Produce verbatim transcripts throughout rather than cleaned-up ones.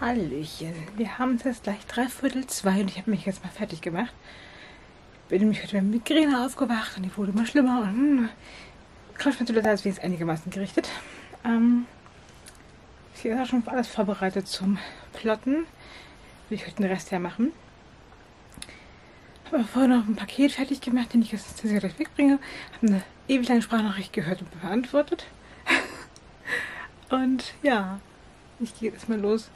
Hallöchen, wir haben es jetzt gleich dreiviertel zwei und ich habe mich jetzt mal fertig gemacht. Ich bin nämlich heute mit Migräne aufgewacht und die wurde immer schlimmer und hm, klappt natürlich alles wie es einigermaßen gerichtet. Ähm, hier ist auch schon alles vorbereitet zum Plotten. Will ich heute den Rest hermachen. Habe aber vorher noch ein Paket fertig gemacht, den ich jetzt gleich wegbringe. Habe eine ewig lange Sprachnachricht gehört und beantwortet. Und ja, ich gehe jetzt mal los.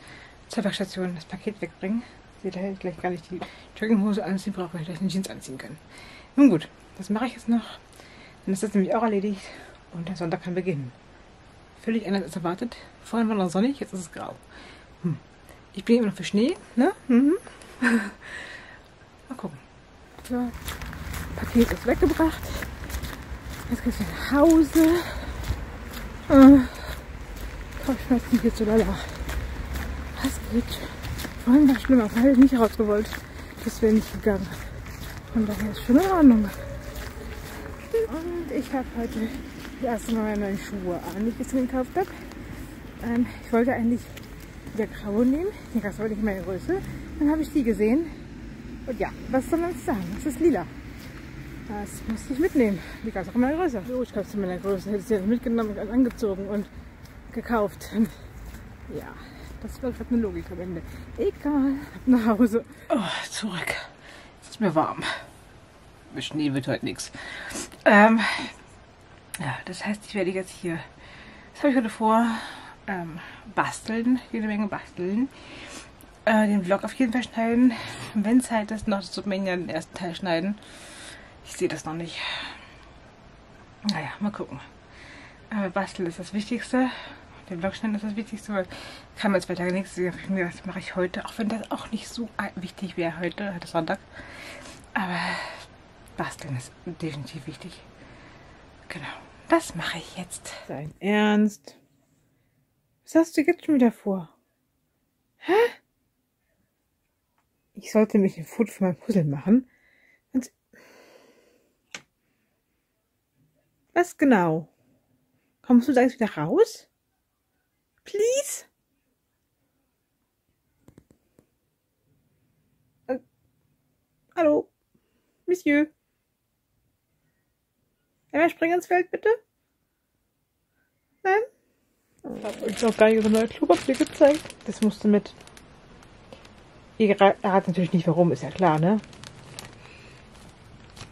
Zur Werkstation das Paket wegbringen. Sie da hätte ich gleich gar nicht die Jogginghose anziehen, brauche ich gleich eine Jeans anziehen können. Nun gut, das mache ich jetzt noch. Dann ist das nämlich auch erledigt und der Sonntag kann beginnen. Völlig anders als erwartet. Vorhin war noch sonnig, jetzt ist es grau. Hm. Ich bin immer noch für Schnee, ne? Mhm. Mal gucken. So, das Paket ist weggebracht. Jetzt geht's nach Hause. Äh, Kopfschmerzen geht so lala. Das geht. Vorhin war es schlimmer, vorhin hätte ich nicht rausgewollt. Das wäre nicht gegangen. Und daher ist schon in Ordnung. Und ich habe heute das erste Mal meine neuen Schuhe an, die ich gestern gekauft habe. Ähm, ich wollte eigentlich wieder graue nehmen. Die gab es heute nicht in meiner Größe. Dann habe ich die gesehen. Und ja, was soll man jetzt sagen? Das ist lila. Das musste ich mitnehmen. Die gab es auch in meiner Größe. So, ich glaube, es in meiner Größe. Hätte ich sie mitgenommen, angezogen und gekauft. Und ja, das war eine Logik am Ende. Egal, ab nach Hause. Oh, zurück. Es ist mir warm. Mit Schnee wird heute nichts. Ähm, ja, das heißt, ich werde jetzt hier, das habe ich heute vor, ähm, basteln, jede Menge basteln, äh, den Vlog auf jeden Fall schneiden, wenn es halt ist, noch das Submen ja den ersten Teil schneiden, ich sehe das noch nicht, naja, mal gucken, aber basteln ist das Wichtigste, den Vlog schneiden ist das Wichtigste, weil kann man jetzt weiter nichts, das mache ich heute, auch wenn das auch nicht so wichtig wäre heute, heute Sonntag, aber basteln ist definitiv wichtig. Genau, das mache ich jetzt. Dein Ernst? Was hast du jetzt schon wieder vor? Hä? Ich sollte mich ein Foto für mein Puzzle machen. Und was genau? Kommst du da jetzt wieder raus? Please? Äh, hallo? Monsieur? Einmal springen ins Feld, bitte? Nein? Ich habe uns auch gar nicht so neue Klopapier gezeigt. Das musste mit. Ihr erratet natürlich nicht warum, ist ja klar, ne?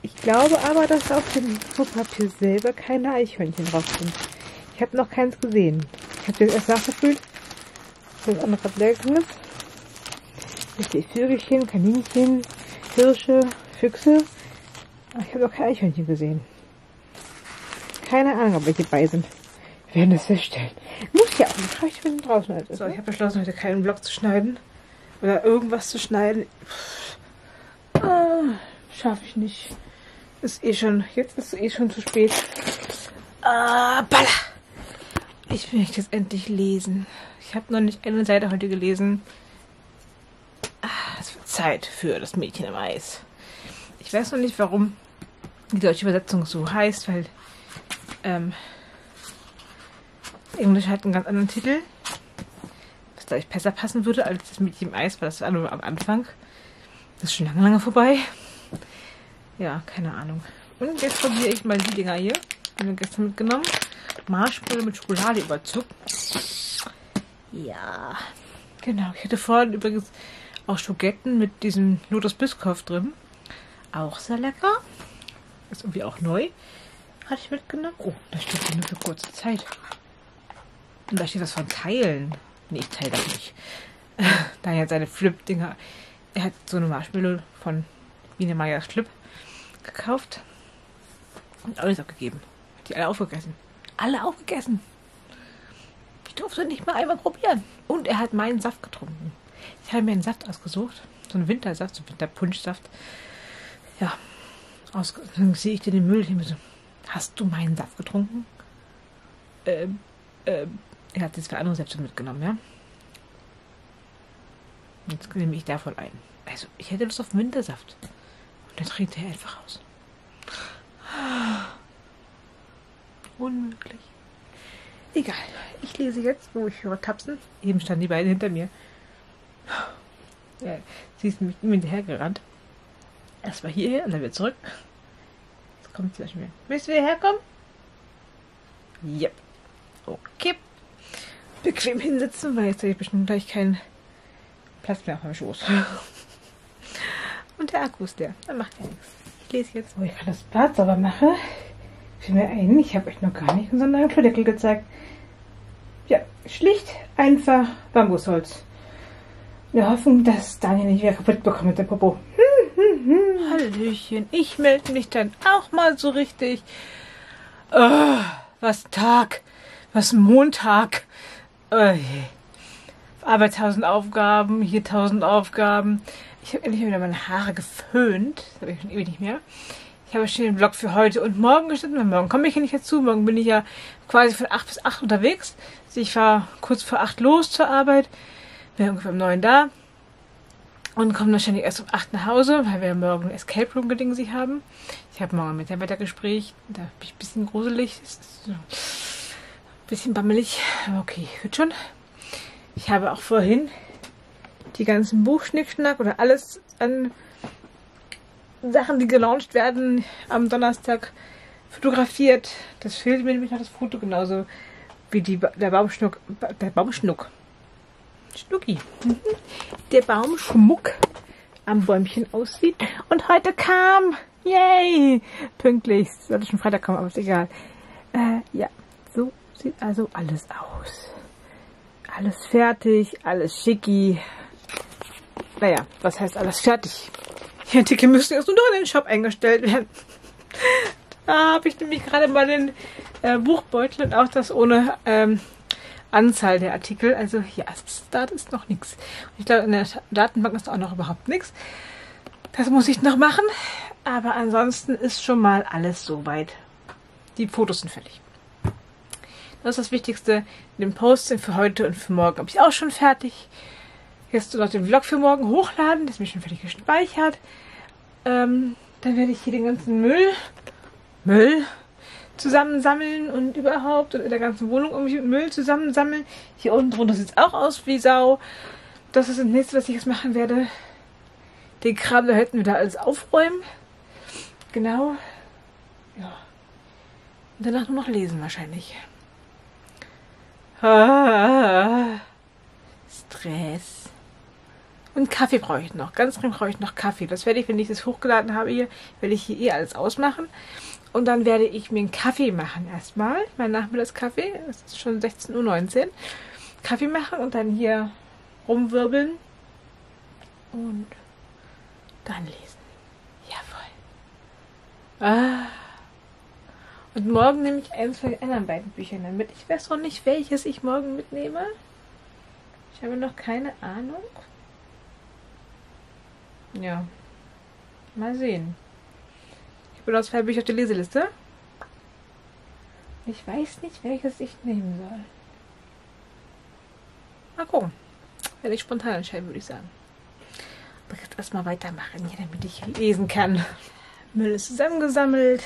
Ich glaube aber, dass auf dem Klopapier selber keine Eichhörnchen drauf sind. Ich habe noch keins gesehen. Ich habe das erst nachgefüllt. Das andere hat leer gegangen. Ich sehe Vögelchen, Kaninchen, Hirsche, Füchse. Aber ich habe noch kein Eichhörnchen gesehen. Keine Ahnung, ob welche bei sind. Wir werden das feststellen. Muss ja auch nicht. Schau ich, wenn du draußen halt ist. So, ich habe beschlossen, heute keinen Vlog zu schneiden. Oder irgendwas zu schneiden. Ah, schaffe ich nicht. Ist eh schon. Jetzt ist es eh schon zu spät. Ah, Baller! Ich möchte jetzt endlich lesen. Ich habe noch nicht eine Seite heute gelesen. Ah, es wird Zeit für das Mädchen im Eis. Ich weiß noch nicht, warum die deutsche Übersetzung so heißt, weil. Ähm, Englisch hat einen ganz anderen Titel, was glaube ich besser passen würde als das Mädchen im Eis, weil das war nur am Anfang. Das ist schon lange, lange vorbei. Ja, keine Ahnung. Und jetzt probiere ich mal die Dinger hier. Die haben wir gestern mitgenommen. Marshmallow mit Schokolade überzuckt. Ja, genau. Ich hatte vorhin übrigens auch Schogetten mit diesem Lotus Biscoff drin. Auch sehr lecker. Ist irgendwie auch neu. Hatte ich mitgenommen. Oh, da steht ja nur für kurze Zeit. Und da steht was von Teilen. Nee, ich teile das nicht. Daniel hat seine Flip-Dinger. Er hat so eine Marshmallow von Biene Meyers Flip gekauft. Und alles abgegeben. Hat die alle aufgegessen. Alle aufgegessen. Ich durfte nicht mal einmal probieren. Und er hat meinen Saft getrunken. Ich habe mir einen Saft ausgesucht. So einen Wintersaft, so einen Winterpunschsaft. Ja. Aus dann sehe ich dir den Müll hin. Hast du meinen Saft getrunken? Ähm, ähm, er hat jetzt zwei andere Säfte mitgenommen, ja? Jetzt nehme ich davon ein. Also, ich hätte Lust auf Wintersaft. Und dann trinkt er einfach aus. Unmöglich. Egal. Ich lese jetzt, wo ich höre Tapsen. Eben standen die beiden hinter mir. Ja, sie ist mit ihm hinterhergerannt. Erstmal hierher und dann wieder zurück. Jetzt kommt sie nicht mehr. Willst du wieder herkommen? Yep. Okay. Bequem hinsitzen, weil jetzt habe ich bestimmt gleich keinen Platz mehr auf meinem Schoß. Und der Akku ist leer. Dann macht er nichts. Ich lese jetzt. Wo ich gerade das Blatt sauber mache, fiel mir ein, ich habe euch noch gar nicht unseren neuen Klodeckel gezeigt. Ja, schlicht, einfach Bambusholz. In der Hoffnung, dass Daniel nicht wieder kaputt bekommt mit dem Popo. Hm, hm, hm. Hallöchen, ich melde mich dann auch mal so richtig. Oh, was Tag, was Montag. Oh, aber tausend Aufgaben, hier tausend Aufgaben. Ich habe endlich wieder meine Haare geföhnt. Das habe ich schon ewig nicht mehr. Ich habe schon den Vlog für heute und morgen geschnitten, weil morgen komme ich ja nicht dazu. Morgen bin ich ja quasi von acht bis acht unterwegs. Also ich fahre kurz vor acht los zur Arbeit. Wir sind ungefähr um neun da und kommen wahrscheinlich erst um acht nach Hause, weil wir morgen ein Escape Room Geding sich haben. Ich habe morgen ein Mitarbeitergespräch, da bin ich ein bisschen gruselig, ein bisschen bammelig, aber okay, wird schon. Ich habe auch vorhin die ganzen Buchschnickschnack oder alles an Sachen, die gelauncht werden am Donnerstag, fotografiert. Das fehlt mir nämlich noch das Foto, genauso wie die, der Baumschnuck, der Baumschnuck. Schnucki. Der Baumschmuck am Bäumchen aussieht. Und heute kam, yay, pünktlich. Sollte schon Freitag kommen, aber ist egal. Äh, ja, so sieht also alles aus. Alles fertig, alles schicki. Naja, was heißt alles fertig? Die Artikel müssen jetzt nur noch in den Shop eingestellt werden. Da habe ich nämlich gerade mal den äh, Buchbeutel und auch das ohne... Ähm, Anzahl der Artikel, also ja, da ist noch nichts. Ich glaube, in der Datenbank ist auch noch überhaupt nichts. Das muss ich noch machen, aber ansonsten ist schon mal alles soweit. Die Fotos sind fertig. Das ist das Wichtigste. Den Post für heute und für morgen habe ich auch schon fertig. Jetzt noch den Vlog für morgen hochladen, das ist mir schon fertig gespeichert. Ähm, dann werde ich hier den ganzen Müll, Müll, zusammensammeln und überhaupt und in der ganzen Wohnung irgendwie Müll zusammensammeln. Hier unten drunter sieht es auch aus wie Sau. Das ist das Nächste, was ich jetzt machen werde. Den Kram da hinten wieder alles aufräumen. Genau. Ja. Und danach nur noch lesen wahrscheinlich. Ah, Stress. Und Kaffee brauche ich noch. Ganz dringend brauche ich noch Kaffee. Das werde ich, wenn ich das hochgeladen habe hier, werde ich hier eh alles ausmachen. Und dann werde ich mir einen Kaffee machen erstmal. Mein Nachmittagskaffee. Es ist schon sechzehn Uhr neunzehn. Kaffee machen und dann hier rumwirbeln. Und dann lesen. Jawohl. Ah. Und morgen nehme ich eins von den anderen beiden Büchern mit. Ich weiß noch nicht, welches ich morgen mitnehme. Ich habe noch keine Ahnung. Ja. Mal sehen. Ich bin aus zwei Bücher auf der Leseliste. Ich weiß nicht, welches ich nehmen soll. Mal gucken. Werde ich spontan entscheiden, würde ich sagen. Aber jetzt erstmal weitermachen, hier, damit ich lesen kann. Müll ist zusammengesammelt.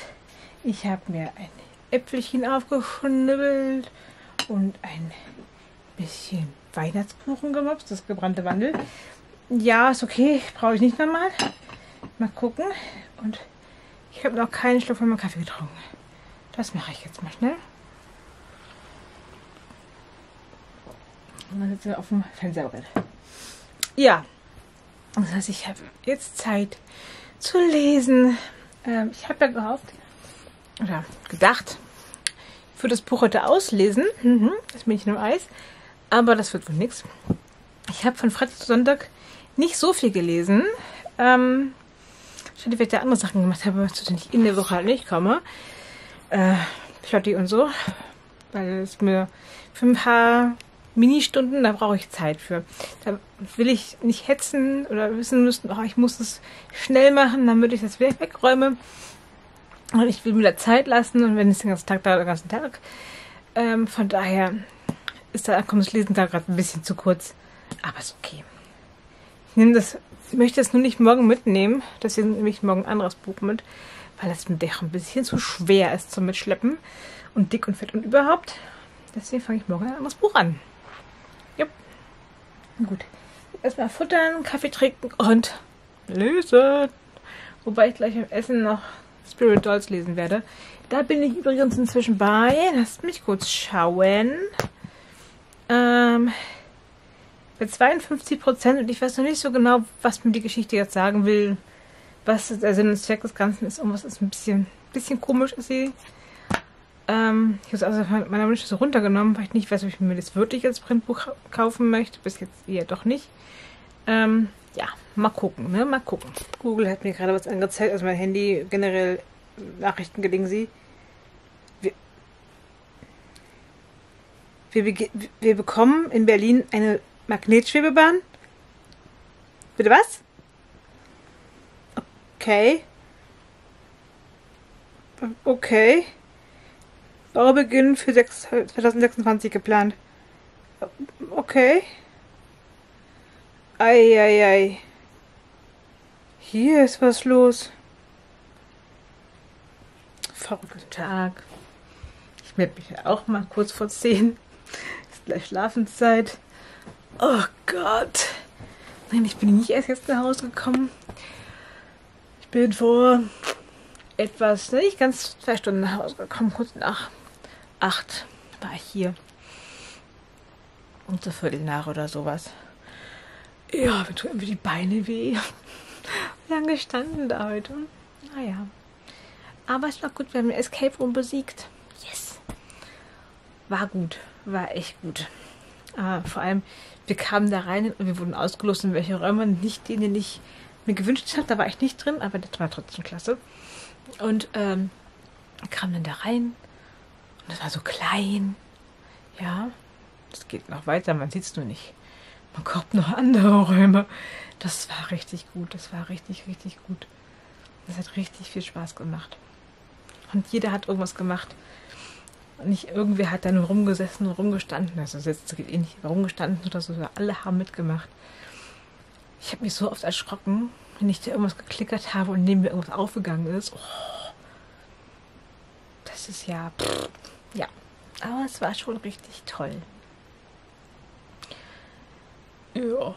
Ich habe mir ein Äpfelchen aufgeschnibbelt und ein bisschen Weihnachtskuchen gemopst, das gebrannte Wandel. Ja, ist okay. Brauche ich nicht nochmal. Mal gucken. Und ich habe noch keinen Schluck von meinem Kaffee getrunken. Das mache ich jetzt mal schnell. Und dann sitzen wir auf dem Fensterbrett. Ja. Das heißt, ich habe jetzt Zeit zu lesen. Ähm, ich habe ja gehofft, oder gedacht, ich würde das Buch heute auslesen. Mhm. Das Mädchen im Eis. Aber das wird wohl nichts. Ich habe von Freitag zu Sonntag nicht so viel gelesen. Ähm, ich hatte vielleicht andere Sachen gemacht, habe, zu denen ich in der Woche halt nicht komme. Äh, Plotti und so. Weil es mir für ein paar Ministunden, da brauche ich Zeit für. Da will ich nicht hetzen oder wissen müssen, oh, ich muss es schnell machen, damit ich das wieder wegräume. Und ich will mir da Zeit lassen und wenn es den ganzen Tag dauert, den ganzen Tag. Ähm, von daher ist da kommt das Lesen da gerade ein bisschen zu kurz. Aber ist okay. Ich, das, ich möchte das nur nicht morgen mitnehmen, deswegen nehme ich morgen ein anderes Buch mit, weil das mir doch ein bisschen zu schwer ist zum Mitschleppen und dick und fett und überhaupt. Deswegen fange ich morgen ein anderes Buch an. Jupp. Gut, Erstmal futtern, Kaffee trinken und lesen. Wobei ich gleich im Essen noch Spirit Dolls lesen werde. Da bin ich übrigens inzwischen bei. Lasst mich kurz schauen. Ähm, bei zweiundfünfzig Prozent und ich weiß noch nicht so genau, was mir die Geschichte jetzt sagen will. Was der Sinn und Zweck des Ganzen ist und was ist ein bisschen, bisschen komisch ist sie. Ähm, ich habe es also von meiner Wünsche so runtergenommen, weil ich nicht weiß, ob ich mir das wirklich als Printbuch kaufen möchte. Bis jetzt eher doch nicht. Ähm, ja, mal gucken, ne? Mal gucken. Google hat mir gerade was angezeigt. Also mein Handy generell, Nachrichten gelingen sie. Wir, wir, wir bekommen in Berlin eine Magnetschwebebahn. Bitte was? Okay. Okay. Baubeginn für zweitausendsechsundzwanzig geplant. Okay. Ei, ei, ei. Hier ist was los. Verrückter Tag. Ich melde mich ja auch mal kurz vor zehn. Ist gleich Schlafenszeit. Oh Gott. Nein, ich bin nicht erst jetzt nach Hause gekommen. Ich bin vor etwas, nicht ganz zwei Stunden nach Hause gekommen, kurz nach acht war ich hier. Und so viertel nach oder sowas. Ja, mir tun irgendwie die Beine weh. Lange gestanden da heute. Naja. Aber es war gut, wir haben den Escape Room besiegt. Yes! War gut. War echt gut. Äh, vor allem, wir kamen da rein und wir wurden ausgelost, in welche Räume. Nicht denen, die ich mir gewünscht habe. Da war ich nicht drin, aber das war trotzdem klasse. Und ähm, kamen dann da rein. Und das war so klein. Ja, das geht noch weiter. Man sieht es nur nicht. Man kommt noch andere Räume. Das war richtig gut. Das war richtig, richtig gut. Das hat richtig viel Spaß gemacht. Und jeder hat irgendwas gemacht. Und nicht irgendwer hat dann rumgesessen und rumgestanden. Also jetzt geht eh nicht rumgestanden oder so. Alle haben mitgemacht. Ich habe mich so oft erschrocken, wenn ich da irgendwas geklickert habe und neben mir irgendwas aufgegangen ist. Oh, das ist ja... Pff, ja. Aber es war schon richtig toll. Ja.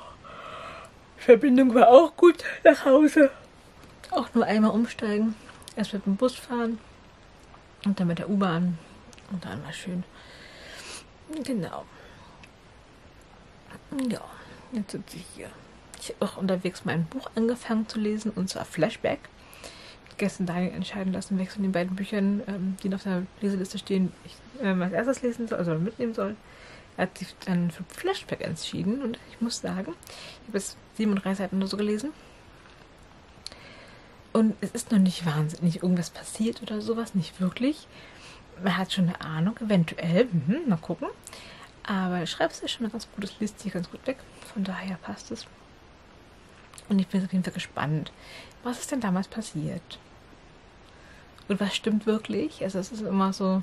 Verbindung war auch gut nach Hause. Auch nur einmal umsteigen. Erst mit dem Bus fahren. Und dann mit der U-Bahn. Und dann war schön. Genau. Ja. Jetzt sitze ich hier. Ich habe auch unterwegs mein Buch angefangen zu lesen, und zwar Flashback. Ich habe gestern Daniel entscheiden lassen, welches von den beiden Büchern, ähm, die auf der Leseliste stehen, ich ähm, als erstes lesen soll, also mitnehmen soll. Er hat sich dann für Flashback entschieden und ich muss sagen, ich habe jetzt siebenunddreißig Seiten nur so gelesen. Und es ist noch nicht wahnsinnig irgendwas passiert oder sowas, nicht wirklich. Man hat schon eine Ahnung, eventuell, mhm, mal gucken. Aber schreibst du schon mal ganz gut, das liest sich ganz gut weg, von daher passt es. Und ich bin auf jeden Fall gespannt, was ist denn damals passiert? Und was stimmt wirklich? Also es ist immer so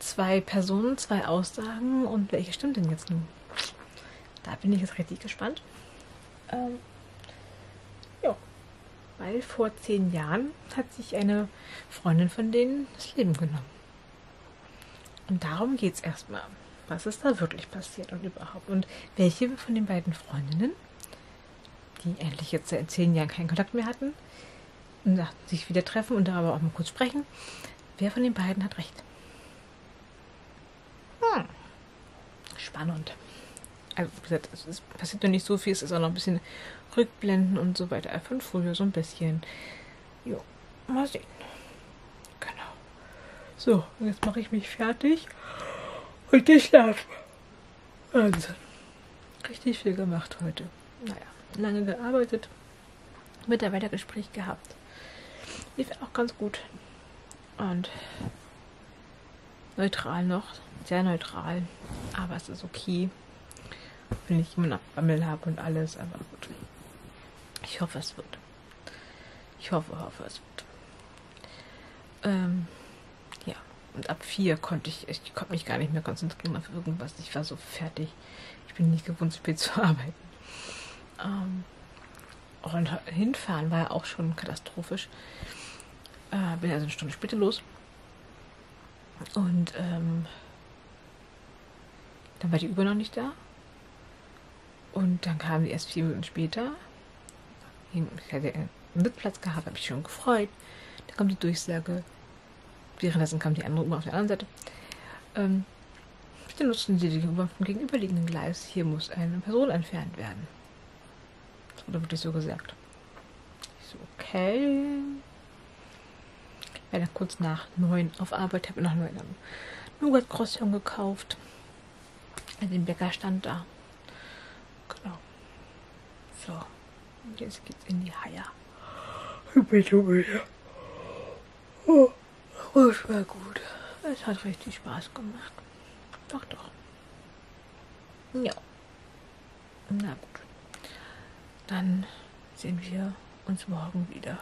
zwei Personen, zwei Aussagen und welche stimmt denn jetzt nun? Da bin ich jetzt richtig gespannt. Ähm, ja, weil vor zehn Jahren hat sich eine Freundin von denen das Leben genommen. Und darum geht es erstmal. Was ist da wirklich passiert und überhaupt? Und welche von den beiden Freundinnen, die endlich jetzt seit zehn Jahren keinen Kontakt mehr hatten und dachten, sich wieder treffen und darüber auch mal kurz sprechen. Wer von den beiden hat recht? Hm. Spannend. Also wie gesagt, es ist, passiert noch nicht so viel, es ist auch noch ein bisschen Rückblenden und so weiter. Von früher so ein bisschen. Jo, mal sehen. Genau. So, jetzt mache ich mich fertig und ich schlafe. Also, richtig viel gemacht heute. Naja. Lange gearbeitet, Mitarbeitergespräch gehabt. Lief auch ganz gut. Und neutral noch, sehr neutral, aber es ist okay. Wenn ich immer noch Bammel habe und alles, aber gut. Ich hoffe, es wird. Ich hoffe, hoffe, es wird. Ähm, ja, und ab vier konnte ich, ich konnte mich gar nicht mehr konzentrieren auf irgendwas. Ich war so fertig. Ich bin nicht gewohnt, spät zu arbeiten. Um, und hinfahren war ja auch schon katastrophisch. Äh, bin also eine Stunde später los. Und ähm, dann war die Uber noch nicht da. Und dann kamen die erst vier Minuten später. Ich hatte einen Sitzplatz gehabt, habe mich schon gefreut. Da kommt die Durchsage. Währenddessen kam die andere U-Bahn auf der anderen Seite. Ähm, bitte nutzen Sie die U-Bahn vom gegenüberliegenden Gleis. Hier muss eine Person entfernt werden. Das wurde wirklich so gesagt. Ich so, okay. Ich war dann kurz nach neun auf Arbeit, habe nach neun einen Nougat-Croissant gekauft. Also den Bäcker stand da. Genau. So. Und jetzt geht's in die Haie. Ich bin so müde. Oh, das war gut. Es hat richtig Spaß gemacht. Doch, doch. Ja. Na gut. Dann sehen wir uns morgen wieder.